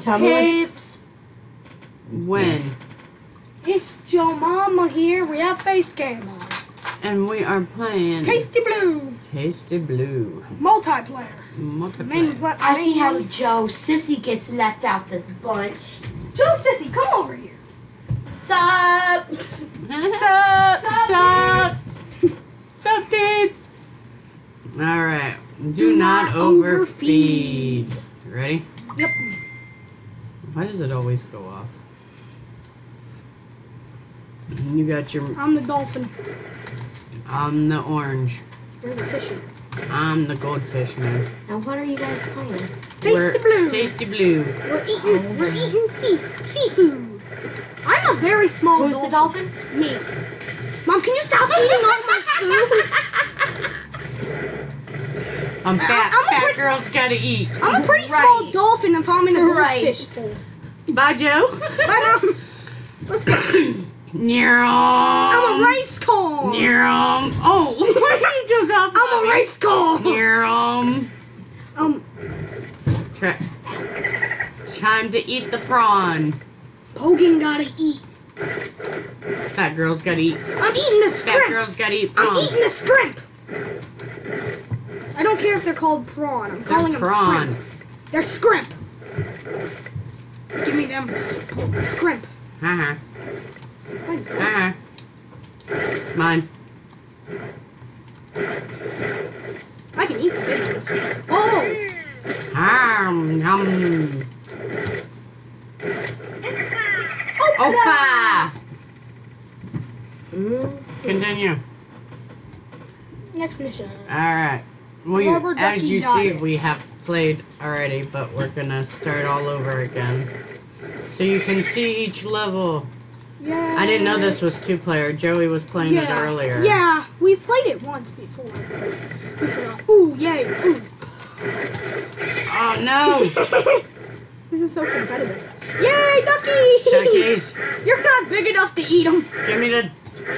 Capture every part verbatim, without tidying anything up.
tell Capes. me when. When? It's JoeMomma here. We have Face Game on. And we are playing Tasty Blue. Tasty Blue. Multiplayer. Multiplayer. Main, I, I see how Joe Sissy gets left out this bunch. Joe Sissy, come over here. Sup? Sup? Sup? Sup, peeps? Alright. Do, Do not, not overfeed. overfeed. Ready? Yep. Why does it always go off? You got your... I'm the dolphin. I'm the orange. You're the fisher. I'm the goldfish, man. Now what are you guys playing? Tasty Blue. Tasty Blue. We're eating, oh, we're eating sea, seafood. I'm a very small Who's dolphin. Who's the dolphin? Me. Mom, can you stop eating all my food? I'm fat. I'm fat pretty, girls gotta eat. I'm a pretty right. small dolphin if I'm in a right. goldfish pool. Bye, Joe. Bye, Mom. Let's go. Near I'm a rice cone. Near Oh, why did you do that? I'm a rice cone. Near Um. Try. Time to eat the prawn. Pogan gotta eat. Fat girls gotta eat. I'm eating the scrimp. Fat girls gotta eat prawn. I'm eating the scrimp. I don't care if they're called prawn. I'm they're calling prawn. them scrimp. They're scrimp. Give me them scrimp. Uh huh. Uh-huh. Mine. I can eat the Oh! Um, yum. Opa! Continue. Next mission. Alright. Well, as you diet. see, we have played already, but we're gonna start all over again. So you can see each level. Yay. I didn't know this was two-player. Joey was playing yeah. it earlier. Yeah, we played it once before. Ooh, yay, ooh. Oh, no. This is so competitive. Yay, ducky. Duckies. You're not big enough to eat them. Give me the...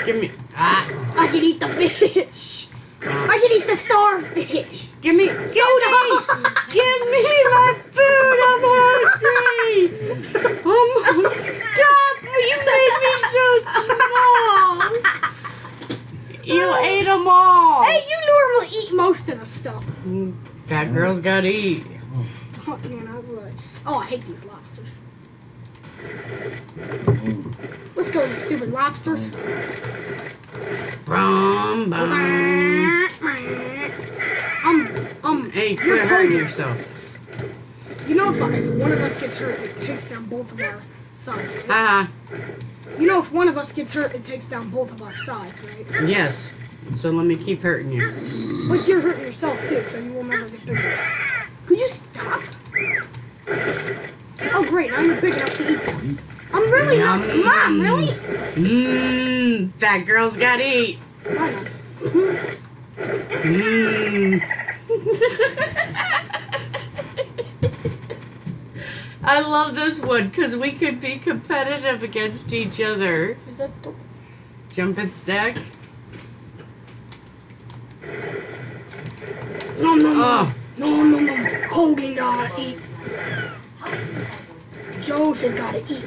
Give me... Ah. I can eat the fish. Uh, I can eat the starfish. Give me... Soda. Give me, give me my food. I'm hungry. Oh, my God. You made me so small! You oh. ate them all! Hey, you normally eat most of the stuff. Fat girls gotta eat. Oh, man, I was like, oh, I hate these lobsters. Let's go, you stupid lobsters. Brum, bum. Um, um, hey, quit hurting yourself. You know, if one of us gets hurt, it takes down both of our sides. Right? Uh-huh. You know, if one of us gets hurt, it takes down both of our sides, right? Yes. So let me keep hurting you. But you're hurting yourself, too, so you will never get bigger. Could you stop? Oh, great. I'm big enough to eat them. I'm really Yum. not. Mom, really? Mmm. Fat girls gotta eat. Mmm. I love this one because we could be competitive against each other. Is that dope? Jump and stack. No, no, no. No, no, no. Hogan gotta eat. Joseph gotta eat.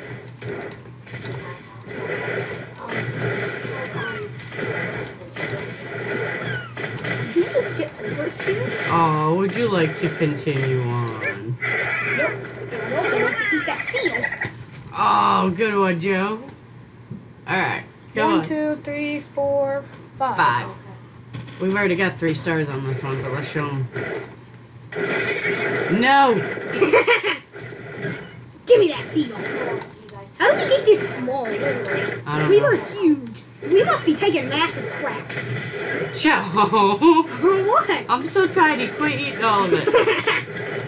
Did you just get over here? Oh, would you like to continue on? Yep. I also want to eat that seal. Oh, good one, Joe. Alright, go on. One, two, three, four, five. Five. We've already got three stars on this one, but let's show them. No! Give me that seal. How do we get this small? I don't we know. We were huge. We must be taking massive cracks. Joe. What? I'm so tired. Quit eating all of it.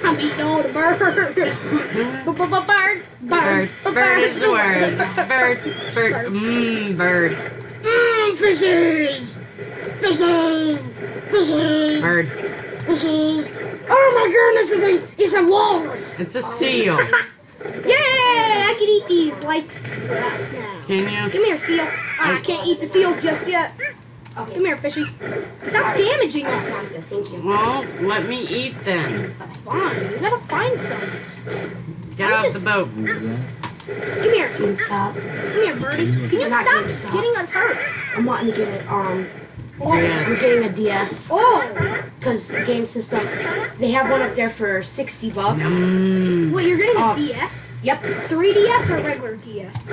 I'm eating all the bird. Bird. Bird. Bird is the word. Bird. Bird. Mmm, bird. Mmm, fishes. Fishes. Fishes. Bird. Fishes. Oh my goodness, it's a, it's a walrus. It's a seal. Yeah, I can eat these like grass now. Can you? Come here, seal. Uh, I can't eat the seals just yet. Okay. Come here, fishy. Stop damaging us. Thank you. Well, let me eat them. Fine. You gotta find some. Get off Stop the boat. Come here. GameStop. Come here, birdie. Can you stop GameStop. getting us hurt? I'm wanting to get it, um... Oh, yes. I'm getting a D S. Oh! Because the game system, they have one up there for sixty bucks. Mm. Wait, you're getting um, a D S? Yep. three D S or regular D S?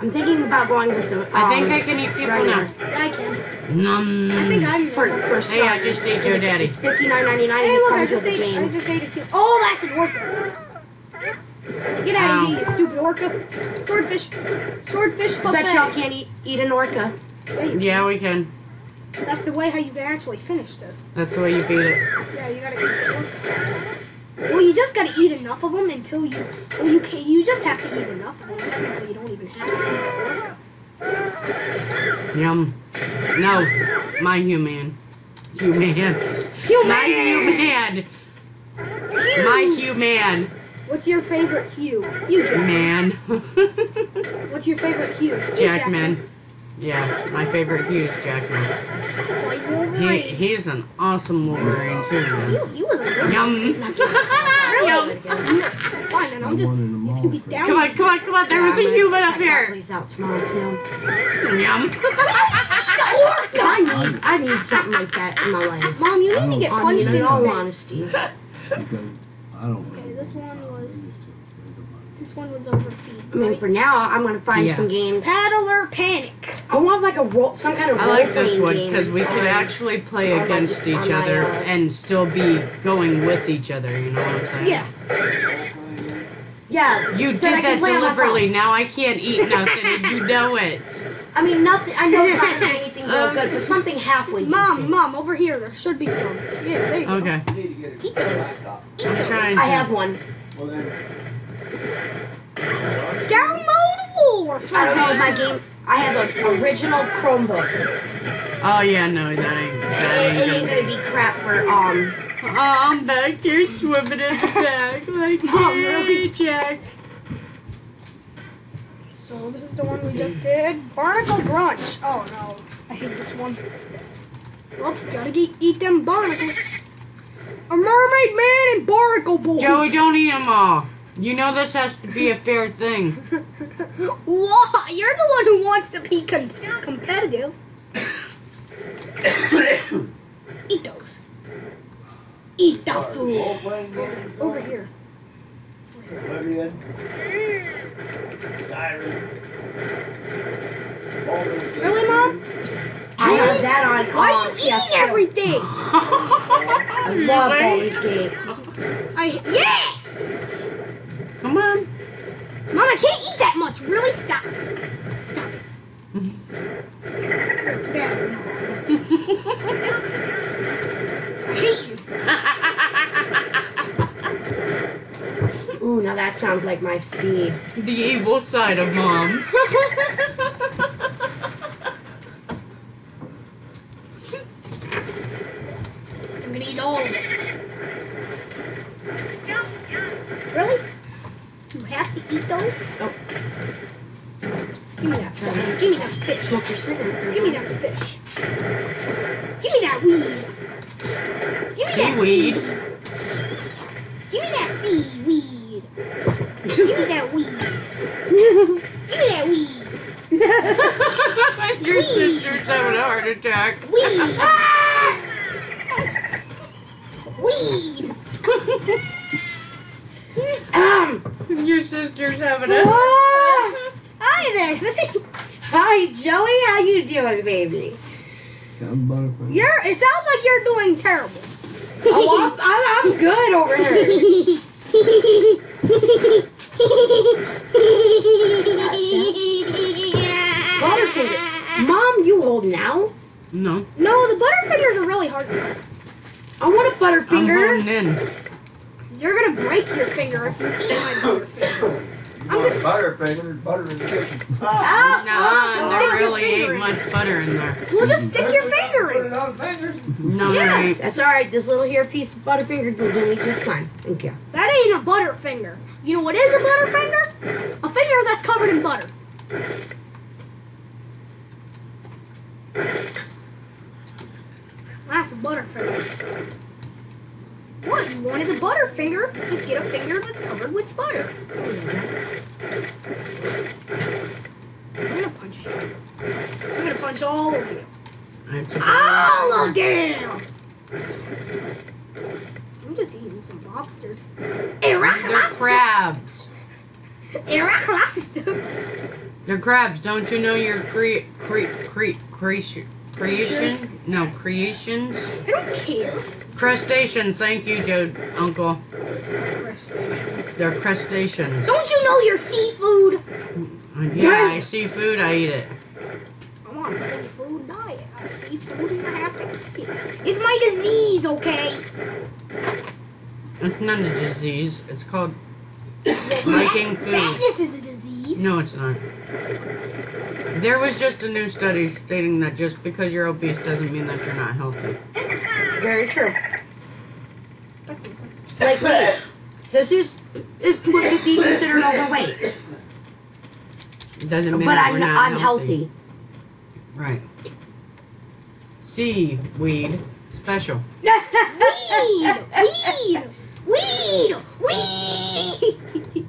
I'm thinking about going with the. Um, I think I can eat people regular. now. I can. Num. I think I'm for, for Hey, I just ate your daddy. It's fifty-nine ninety-nine. Hey, look, I just ate. I just ate a cube. Oh, that's an orca. Get out um, of here, you stupid orca! Swordfish, swordfish buffet. Bet y'all can't eat eat an orca. Wait. Yeah, we can. That's the way how you can actually finish this. That's the way you beat it. Yeah, you gotta eat the orca. Well, you just gotta eat enough of them until you. Well, you can. You just have to eat enough of them until you don't even have to eat the orca. Yum. No, my human. Human. Human. My human. Hugh. My human. What's your favorite hue? You Jackman. What's your favorite hue? Jackman. Jackman. Yeah, my favorite hue is Jackman. Well, he, he is an awesome Wolverine too. Man. You, you was a Yum. Yum. Fine, and I'm just. If you get down. Come on, come on, come on! There was a human up here. Please out tomorrow too. Yum. I need, I need something like that in my life. Mom, you need to get punched in the face. In all honesty. I don't know. Okay, this one was. This one was over feet. I mean, for now, I'm gonna find yeah. some game. Paddler Panic. I want like a roll, some kind of. I like this one because we could actually play um, against each my, other uh, and still be going with each other. You know what I'm saying? Yeah. Yeah. You did that deliberately. Now I can't eat nothing. And you know it. I mean, nothing. I know it's not anything real um, good, but something halfway. Mom, easy. mom, over here. There should be some. Yeah, there you go. Okay. Eat those. I'm trying to. I have one. Well, then. Download Warfare. I don't know my game. I have an original Chromebook. Oh yeah, no, that ain't. That ain't it ain't gonna be crap for um. Oh, I'm back here swimming in the back like Billy Jack. So this is the one we just did. Barnacle Brunch. Oh no, I hate this one. Well, gotta eat, eat them barnacles. A mermaid man and barnacle boy. Joey, don't eat them all. You know this has to be a fair thing. Why? You're the one who wants to be com competitive. Eat those. Eat the fool. Over here. Oblivion. Really, Mom? I have that on. Why are you eating everything? I love Baldur's Gate. I yes. Come on. Mom, I can't eat that much. Really? Stop. Stop. I hate you. Ooh, now that sounds like my speed. The evil side of Mom. I'm gonna eat all of it. Eat those? Oh. Give me that. Fish. Give me that fish. Smoke your cigarette. Give me that fish. Give me that weed. Give me that seaweed. Give me that seaweed. Give me that weed. Give me that weed. Your sister's having a heart attack. Weed. Ah! Weed. Um, your sister's having a. Whoa. Hi there, sissy. Hi, Joey. How you doing, baby? I'm butterfly. You're. It sounds like you're doing terrible. Oh, I'm, I'm, I'm good over here. Butterfinger, Mom, you old now? No. No, the Butterfingers are really hard. I want a Butterfinger. I'm in. You're gonna break your finger if you eat my Butterfinger. I'm gonna Butterfinger, there's butter in the kitchen. Ah, no, no, there really ain't much butter in there. Well, just stick your finger in. No, yeah, that's all right. This little here piece of Butterfinger will do it this time. Thank you. That ain't a Butterfinger. You know what is a Butterfinger? A finger that's covered in butter. That's a Butterfinger. What? If you wanted a Butterfinger, just get a finger that's covered with butter. I'm gonna punch you. I'm gonna punch all of you. All of them! I'm just eating some lobsters. Hey, rock lobster! Crabs! Hey, rock lobster! They're crabs, don't you know your cre cre cre creation? Creation? No, creations. I don't care. Crustaceans, thank you, dude, uncle. Crustaceans. They're crustaceans. Don't you know your seafood? Yeah, I see food, I eat it. I'm on a seafood diet. I see food and I have to eat it. It's my disease, okay? It's not a disease. It's called liking food. Fatness is a disease. No, it's not. There was just a new study stating that just because you're obese doesn't mean that you're not healthy. Very true. Like me. This is is politically considered overweight. It doesn't mean but that I'm, we're not I'm healthy. healthy. Right. Seaweed special. Weed! Weed! Weed! Weed!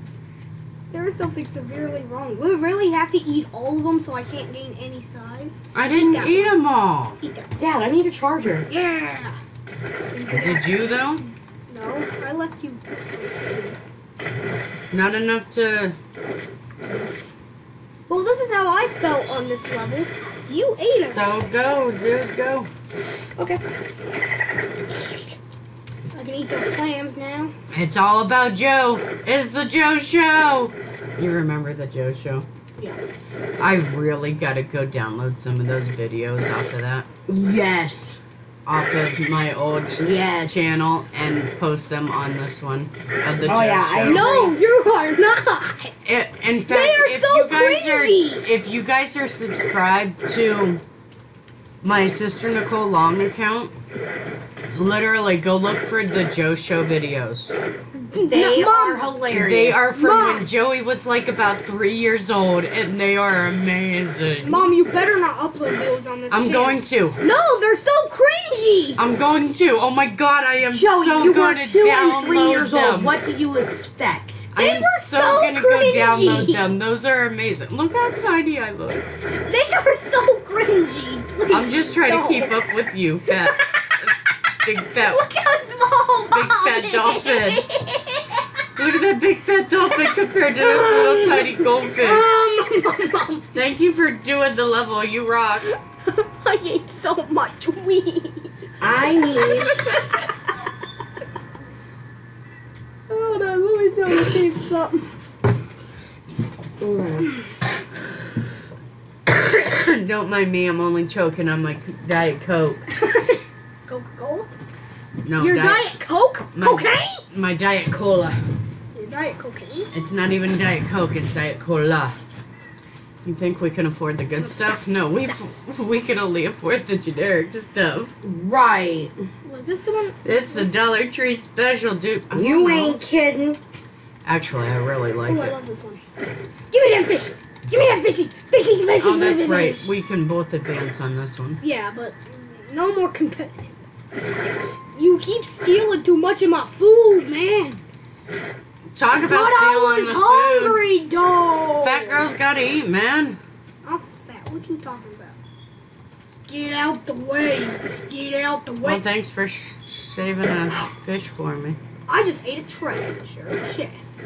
There is something severely wrong. We really have to eat all of them so I can't gain any size. I didn't eat, eat them all. Eat them. Dad, I need a charger. Yeah. Did you though? No, I left you. Not enough to. Well, this is how I felt on this level. You ate them. So go, dude, go. Okay. I can eat those clams now. It's all about Joe. It's the Joe Show. You remember the Joe Show? Yeah. I really gotta go download some of those videos off of that. Yes. Off of my old yes. channel and post them on this one of the oh, Joe yeah, Show. Oh yeah, no, you are not. It, in fact, they are if so you guys cringy. Are, if you guys are subscribed to my sister Nicole Long account. Literally, go look for the Joe Show videos. They Mom, are hilarious. They are from Mom. when Joey was like about three years old, and they are amazing. Mom, you better not upload those on this I'm channel. going to. No, they're so cringy. I'm going to. Oh my god, I am Joey, so you going were to two download and three years them. Old. What do you expect? They I am were so, so going to go download them. Those are amazing. Look how tiny I look. They are so cringy. Please, I'm just trying no. to keep up with you, fat. Big fat. Look how small Big Mom fat is. dolphin. Look at that big fat dolphin compared to this little tiny goldfish. Mom, Mom, Mom. Thank you for doing the level. You rock. I ate so much weed. I need. Hold on, let me try to save something. Don't mind me. I'm only choking on my Diet Coke. Coca-Cola? No. Your Diet, Diet Coke? My, cocaine? My Diet Cola. Your Diet Cocaine? It's not even Diet Coke, it's Diet Cola. You think we can afford the good stuff? No, we we can only afford the generic stuff. Right. Was this the one? It's the Dollar Tree special, dude. You ain't kidding. Actually, I really like it. Oh, I love this one. Give me them fish. Give me them fishies. Fishies, fishies, oh, that's fishies, right. Fishies. We can both advance on this one. Yeah, but no more competitive. You keep stealing too much of my food, man. Talk about but stealing the food. But I was hungry, though. Fat girls gotta eat, man. I'm fat. What you talking about? Get out the way. Get out the way. Well, thanks for sh saving a fish for me. I just ate a treasure chest.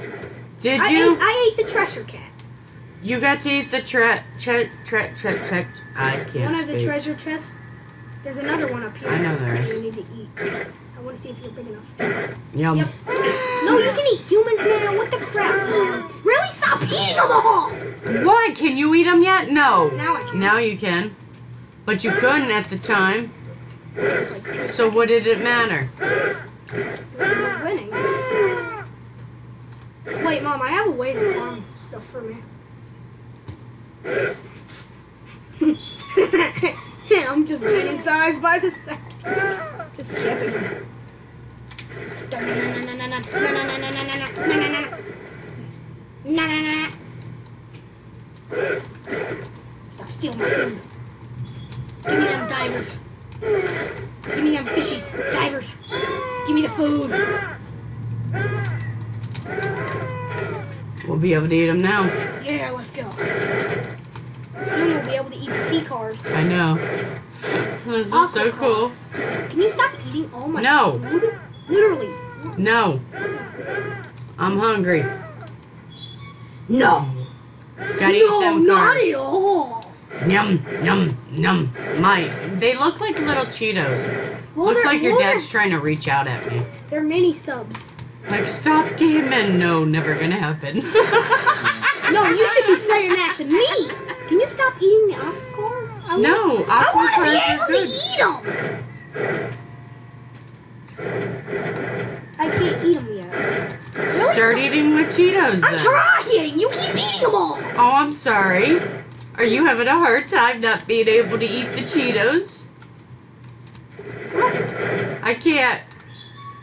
Did I you? Ate, I ate the treasure cat. You got to eat the tre tre tre tre tre. I can't One of the speak. treasure chests. There's another one up here. I know there is. You need to eat. I want to see if you're big enough. Yum. Yep. No, you can eat humans now. What the crap, man? Really? Stop eating them all! What? Can you eat them yet? No. Now I can. Now you can. But you couldn't at the time. So what did it matter? You're winning. Wait, Mom, I have a way to farm stuff for me. Yeah, I'm just getting size by the second. Just jumping. Stop stealing my food. Give me them divers. Give me them fishies. Divers. Give me the food. We'll be able to eat them now. Yeah, let's go. Soon we'll be able to eat the sea cars. I know. This is so cool. Can you stop eating all my no. food? Literally. No. I'm hungry. No. Gotta no, eat them not cars. At all. Yum, yum, yum. My, they look like little Cheetos. Well, looks like your well, dad's trying to reach out at me. They're mini subs. Like, stop gaming. No, never gonna happen. No, you should be saying that to me. Can you stop eating the aquacars? No, aquacars I want to be able to eat them. I can't eat them yet. Really? Start eating my Cheetos, then. I'm trying. You keep eating them all. Oh, I'm sorry. Are you having a hard time not being able to eat the Cheetos? I can't.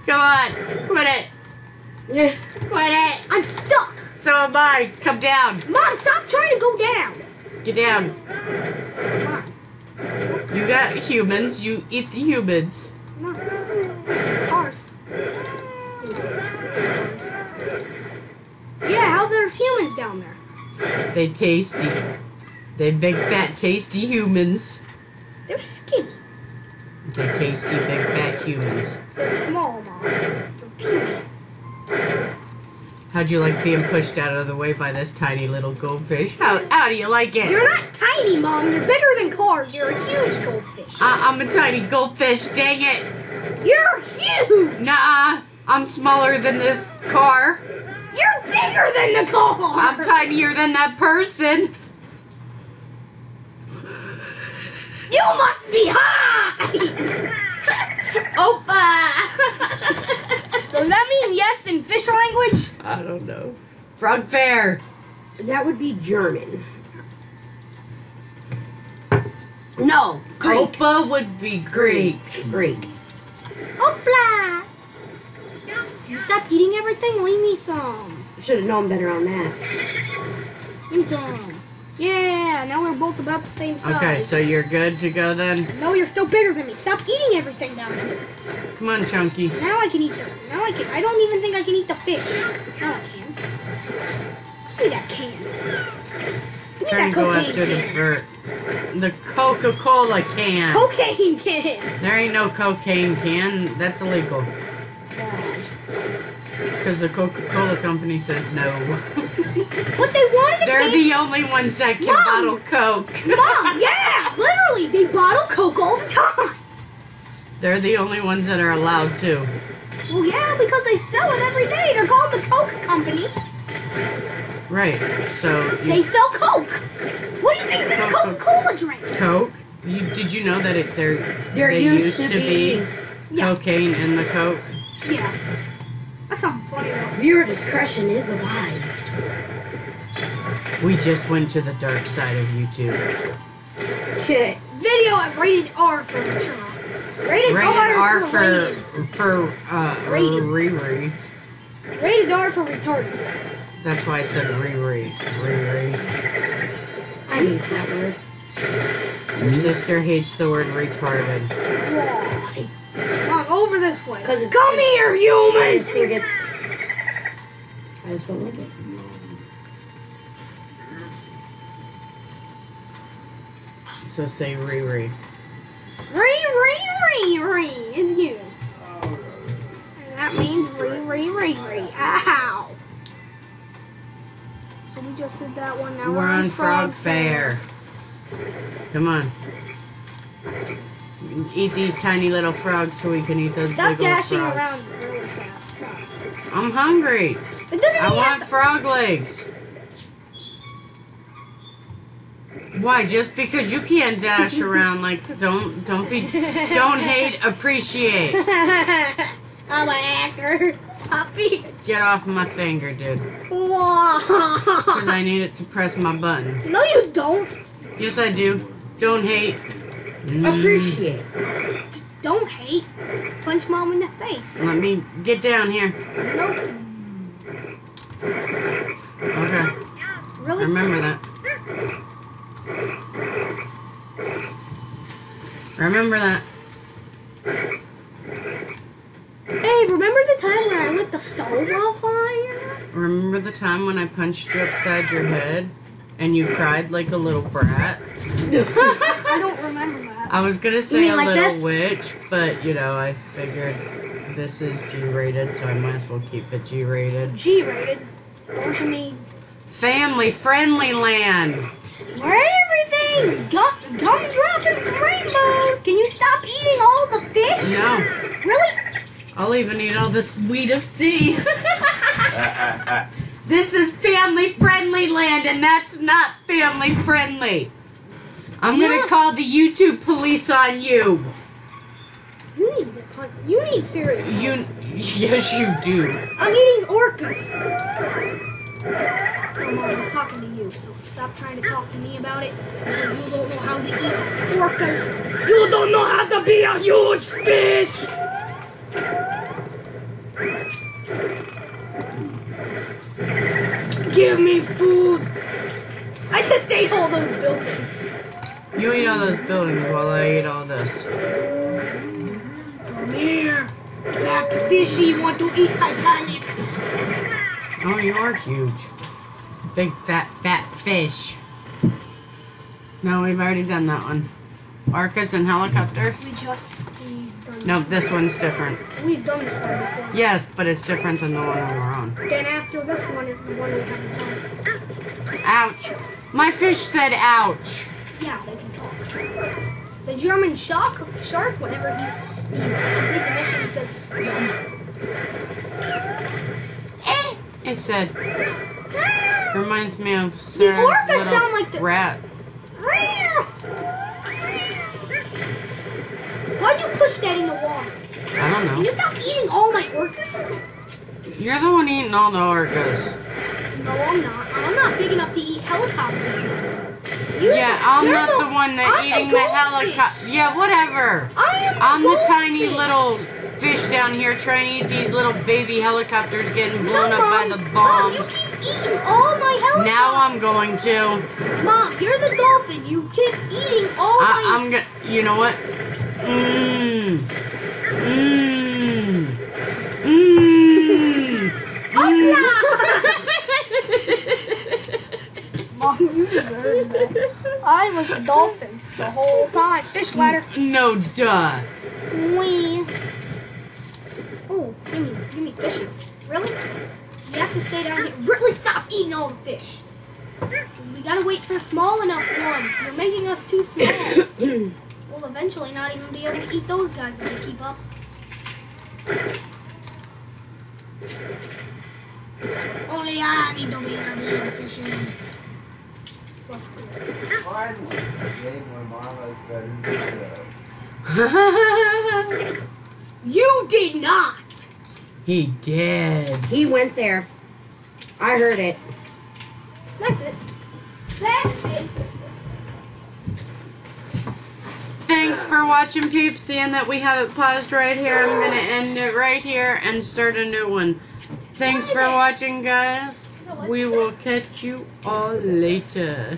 Come on. Quit it. Yeah. Quit it. I'm stuck. So am I. Come down. Mom, stop trying to go down. Get down. Mom. You got humans. You eat the humans. Mom. Ours. Yeah, how there's humans down there? They tasty. They big, fat, tasty humans. They're skinny. They're tasty, big, fat humans. They're small, Mom. They're puny. How'd you like being pushed out of the way by this tiny little goldfish? How, how do you like it? You're not tiny, Mom. You're bigger than cars. You're a huge goldfish. Uh, I'm a tiny goldfish. Dang it. You're huge. Nuh-uh. I'm smaller than this car. You're bigger than the car. I'm tinier than that person. You must be high! Opa! Does that mean yes in fish language? I don't know. Frog fair. That would be German. No, Greek. Opa would be Greek. Greek. Greek. Opla! You stop eating everything? Leave me some. I should have known better on that. Leave me some. Yeah, now we're both about the same size. Okay, so you're good to go then? No, you're still bigger than me. Stop eating everything down here. Come on, Chunky. Now I can eat the... Now I can... I don't even think I can eat the fish. Now I can. Give me that can. Give me that cocaine can. The Coca-Cola can. Cocaine can. There ain't no cocaine can. That's illegal. Because the Coca-Cola company said no. What they wanted to They're pay... the only ones that can Mom, bottle Coke. Mom, yeah! Literally, they bottle Coke all the time. They're the only ones that are allowed to. Well, yeah, because they sell it every day. They're called the Coke Company. Right, so... You... They sell Coke. What do you think's in the Coca-Cola drink? Coke? You, did you know that it, they're, they're they used, used to be, be yeah. cocaine in the Coke? Yeah. Viewer discretion is advised. We just went to the dark side of YouTube. Okay. Video at rated R for mature. Rated, rated R, R for rated. for uh Riri. Rated R for retarded. That's why I said Riri. Riri. I hate that word. Your sister hates the word retarded. Why? Mom, over this way. Come here, human! I just think it's... I just don't like it. So say Riri. Riri-Riri-Riri is you. And that means Riri-Riri-Riri. Ow! So we just did that one. Now we're, we're on Frog Fair. Fair. Come on. Eat these tiny little frogs so we can eat those Stop big old frogs. Stop dashing around really fast. Stop. I'm hungry. It doesn't I want frog legs. Why? Just because you can't dash around like don't don't be don't hate, appreciate. I'm an actor. Puppy. Get off my finger, dude. Because I need it to press my button. No, you don't. Yes, I do. Don't hate. Mm. Appreciate. Don't hate. Punch Mom in the face. Let me get down here. Nope. Okay. Really? Remember that. Remember that. Hey, remember the time when I lit the stove off on? Remember the time when I punched you upside your head and you cried like a little brat? I don't remember that. I was gonna say a like little this? witch, but you know, I figured this is G-rated, so I might as well keep it G-rated. G-rated? What do you mean? Family friendly land. Where everything gums, gums, rock, and rainbows. Can you stop eating all the fish? No. Really? I'll even eat all the sweet of sea. This is family friendly land, and that's not family friendly. I'm yeah. gonna call the YouTube police on you. You need to get punched. You need serious help. You, yes, you do. I'm eating orcas. I'm always talking to you, so stop trying to talk to me about it. Because you don't know how to eat orcas. You don't know how to be a huge fish. Give me food! I just ate all those buildings. You eat all those buildings while I eat all this. Come here. That fishy want to eat Titanic. Oh, you are huge. Big fat, fat fish. No, we've already done that one. Orcas and helicopters? We just... No, this one's different. We've done this one before. Yes, but it's different than the one we were on. Then after this one is the one we haven't done. Ouch. My fish said ouch. Yeah, they can talk. The German shark, shark whenever he's, he completes a mission, he says, eh. It said, reminds me of Sarah's the orcas sound like the rat. Why'd you push that in the water? I don't know. Can you stop eating all my orcas? You're the one eating all the orcas. No, I'm not. I'm not big enough to eat helicopters. You're, yeah, I'm not the, the one that I'm eating the, the helicopter. Yeah, whatever. I am the I'm the tiny fish. little fish down here trying to eat these little baby helicopters getting blown no, up Mom. by the bomb. Mom, you keep eating all my helicopters. Now I'm going to. Mom, you're the dolphin. You keep eating all I, my... I'm gonna... You know what? Mmm. Mmm. Mmm. Mmm. Mom, you deserve that. I was a dolphin the whole time. Fish ladder. No, duh. Wee. Oh, give me, give me fishes. Really? You have to stay down here. Really, stop eating all the fish. We gotta wait for small enough ones. You're making us too small. We'll eventually not even be able to eat those guys if they keep up. Only I need to be able to fishing. Fine with the game where Mama's better than you. You did not! He did. He went there. I heard it. That's it. That's it. Thanks for watching, peeps. Seeing that we have it paused right here, I'm going to end it right here and start a new one. Thanks for watching, guys. We will catch you all later.